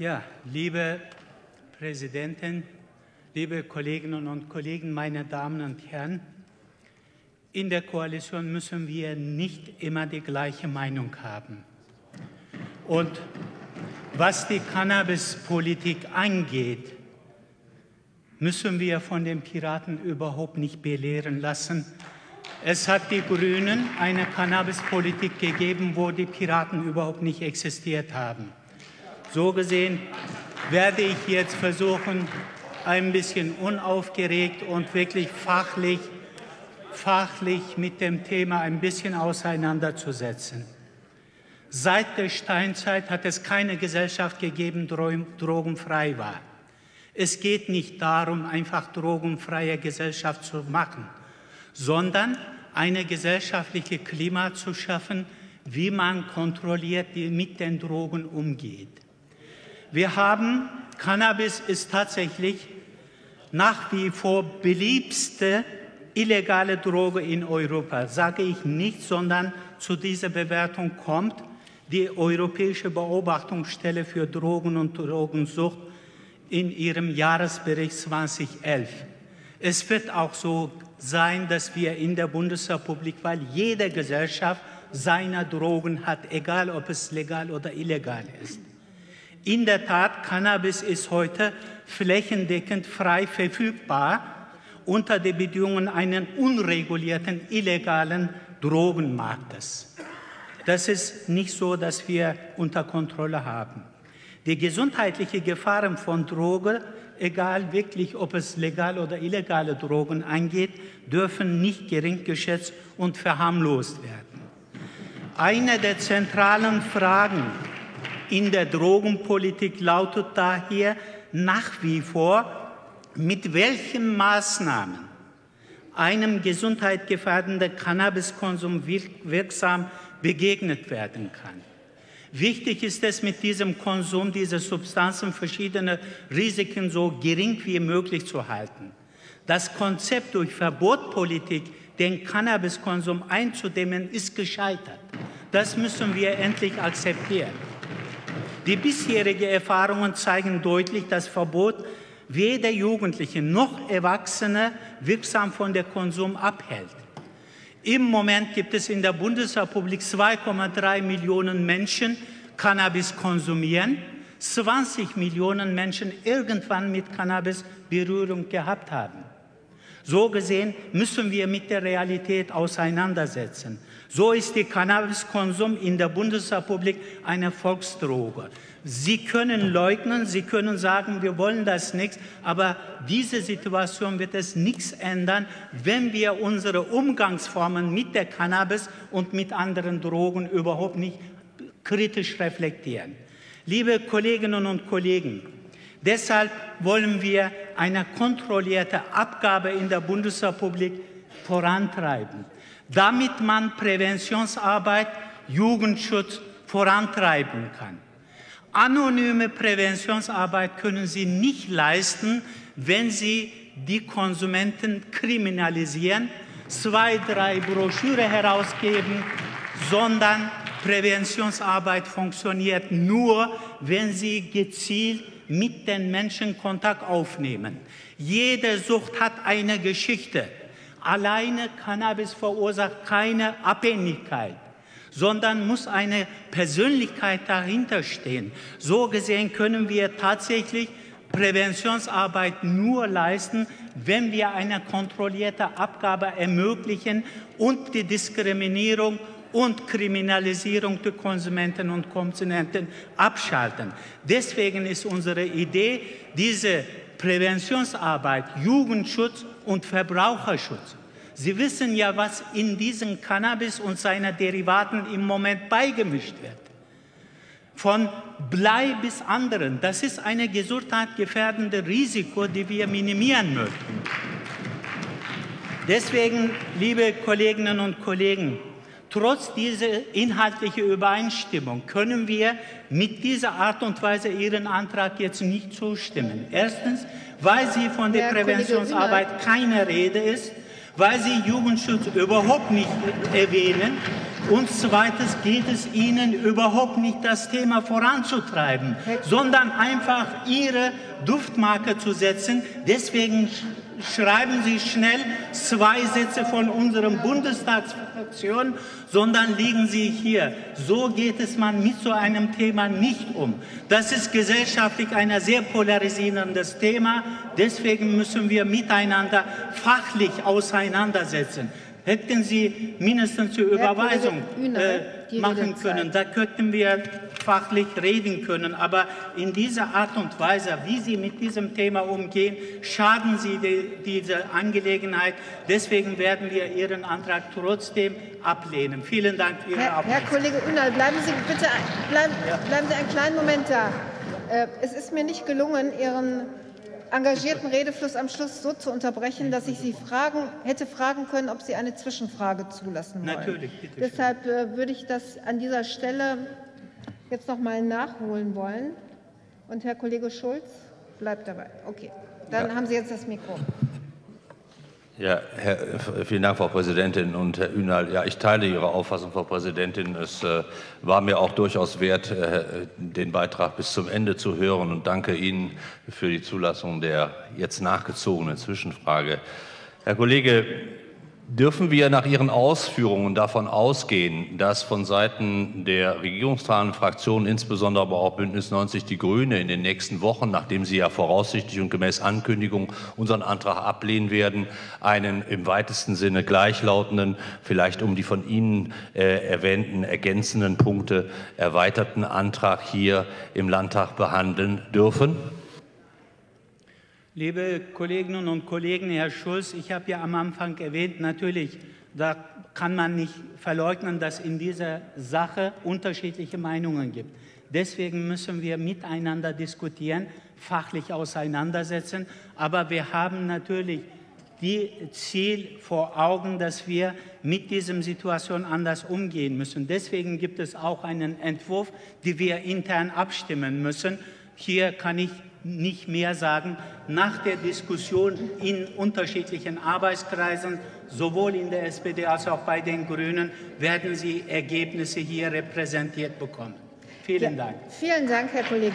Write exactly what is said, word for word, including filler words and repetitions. Ja, liebe Präsidentin, liebe Kolleginnen und Kollegen, meine Damen und Herren, in der Koalition müssen wir nicht immer die gleiche Meinung haben. Und was die Cannabispolitik angeht, müssen wir von den Piraten überhaupt nicht belehren lassen. Es hat die Grünen eine Cannabispolitik gegeben, wo die Piraten überhaupt nicht existiert haben. So gesehen werde ich jetzt versuchen, ein bisschen unaufgeregt und wirklich fachlich, fachlich mit dem Thema ein bisschen auseinanderzusetzen. Seit der Steinzeit hat es keine Gesellschaft gegeben, die drogenfrei war. Es geht nicht darum, einfach drogenfreie Gesellschaft zu machen, sondern eine gesellschaftliche Klima zu schaffen, wie man kontrolliert mit den Drogen umgeht. Wir haben, Cannabis ist tatsächlich nach wie vor beliebteste illegale Droge in Europa. Sage ich nicht, sondern zu dieser Bewertung kommt die Europäische Beobachtungsstelle für Drogen und Drogensucht in ihrem Jahresbericht zweitausendelf. Es wird auch so sein, dass wir in der Bundesrepublik, weil jede Gesellschaft seine Drogen hat, egal ob es legal oder illegal ist. In der Tat, Cannabis ist heute flächendeckend frei verfügbar unter den Bedingungen eines unregulierten, illegalen Drogenmarktes. Das ist nicht so, dass wir unter Kontrolle haben. Die gesundheitlichen Gefahren von Drogen, egal wirklich, ob es legal oder illegale Drogen angeht, dürfen nicht gering geschätzt und verharmlost werden. Eine der zentralen Fragen in der Drogenpolitik lautet daher nach wie vor, mit welchen Maßnahmen einem gesundheitsgefährdenden Cannabiskonsum wirksam begegnet werden kann. Wichtig ist es, mit diesem Konsum dieser Substanzen verschiedene Risiken so gering wie möglich zu halten. Das Konzept, durch Verbotpolitik den Cannabiskonsum einzudämmen, ist gescheitert. Das müssen wir endlich akzeptieren. Die bisherigen Erfahrungen zeigen deutlich, dass Verbot weder Jugendliche noch Erwachsene wirksam von dem Konsum abhält. Im Moment gibt es in der Bundesrepublik zwei Komma drei Millionen Menschen, die Cannabis konsumieren. zwanzig Millionen Menschen irgendwann mit Cannabis Berührung gehabt haben. So gesehen müssen wir mit der Realität auseinandersetzen. So ist der Cannabiskonsum in der Bundesrepublik eine Volksdroge. Sie können leugnen, Sie können sagen, wir wollen das nicht, aber diese Situation wird es nichts ändern, wenn wir unsere Umgangsformen mit der Cannabis und mit anderen Drogen überhaupt nicht kritisch reflektieren. Liebe Kolleginnen und Kollegen, deshalb wollen wir eine kontrollierte Abgabe in der Bundesrepublik vorantreiben, damit man Präventionsarbeit, Jugendschutz vorantreiben kann. Anonyme Präventionsarbeit können Sie nicht leisten, wenn Sie die Konsumenten kriminalisieren, zwei, drei Broschüren herausgeben, sondern Präventionsarbeit funktioniert nur, wenn Sie gezielt mit den Menschen Kontakt aufnehmen. Jede Sucht hat eine Geschichte. Alleine Cannabis verursacht keine Abhängigkeit, sondern muss eine Persönlichkeit dahinter stehen. So gesehen können wir tatsächlich Präventionsarbeit nur leisten, wenn wir eine kontrollierte Abgabe ermöglichen und die Diskriminierung und Kriminalisierung der Konsumenten und Konsumenten abschalten. Deswegen ist unsere Idee, diese Präventionsarbeit, Jugendschutz und Verbraucherschutz. Sie wissen ja, was in diesem Cannabis und seinen Derivaten im Moment beigemischt wird. Von Blei bis anderen. Das ist eine gesundheitsgefährdende Risiko, die wir minimieren möchten. Deswegen, liebe Kolleginnen und Kollegen, trotz dieser inhaltlichen Übereinstimmung können wir mit dieser Art und Weise Ihren Antrag jetzt nicht zustimmen. Erstens, weil sie von der Präventionsarbeit keine Rede ist, weil sie Jugendschutz überhaupt nicht erwähnen Und zweitens geht es Ihnen überhaupt nicht, das Thema voranzutreiben, sondern einfach Ihre Duftmarke zu setzen. Deswegen schreiben Sie schnell zwei Sätze von unserem Bundestagsfraktion, sondern liegen Sie hier. So geht es man mit so einem Thema nicht um. Das ist gesellschaftlich ein sehr polarisierendes Thema. Deswegen müssen wir miteinander fachlich auseinandersetzen. Hätten Sie mindestens zur Überweisung äh, machen können, da könnten wir fachlich reden können. Aber in dieser Art und Weise, wie Sie mit diesem Thema umgehen, schaden Sie dieser Angelegenheit. Deswegen werden wir Ihren Antrag trotzdem ablehnen. Vielen Dank für Ihre Aufmerksamkeit. Herr Kollege Ünal, bleiben Sie bitte bleiben, bleiben Sie einen kleinen Moment da. Äh, es ist mir nicht gelungen, Ihren engagierten Redefluss am Schluss so zu unterbrechen, dass ich Sie fragen, hätte fragen können, ob Sie eine Zwischenfrage zulassen wollen. Natürlich, bitte schön. Deshalb äh, würde ich das an dieser Stelle jetzt noch mal nachholen wollen. Und Herr Kollege Schulz bleibt dabei. Okay, dann ja. haben Sie jetzt das Mikro. Ja, Herr, vielen Dank, Frau Präsidentin und Herr Ünal. Ja, ich teile Ihre Auffassung, Frau Präsidentin. Es äh, war mir auch durchaus wert, äh, den Beitrag bis zum Ende zu hören, und danke Ihnen für die Zulassung der jetzt nachgezogenen Zwischenfrage. Herr Kollege, dürfen wir nach Ihren Ausführungen davon ausgehen, dass von Seiten der regierungstragenden Fraktionen, insbesondere aber auch Bündnis neunzig Die Grüne, in den nächsten Wochen, nachdem Sie ja voraussichtlich und gemäß Ankündigung unseren Antrag ablehnen werden, einen im weitesten Sinne gleichlautenden, vielleicht um die von Ihnen äh, erwähnten, ergänzenden Punkte erweiterten Antrag hier im Landtag behandeln dürfen? Liebe Kolleginnen und Kollegen, Herr Schulz, ich habe ja am Anfang erwähnt, natürlich, da kann man nicht verleugnen, dass in dieser Sache unterschiedliche Meinungen gibt. Deswegen müssen wir miteinander diskutieren, fachlich auseinandersetzen. Aber wir haben natürlich das Ziel vor Augen, dass wir mit dieser Situation anders umgehen müssen. Deswegen gibt es auch einen Entwurf, den wir intern abstimmen müssen. Hier kann ich nicht mehr sagen. Nach der Diskussion in unterschiedlichen Arbeitskreisen, sowohl in der S P D als auch bei den Grünen, werden Sie Ergebnisse hier repräsentiert bekommen. Vielen Dank. Vielen Dank, Herr Kollege.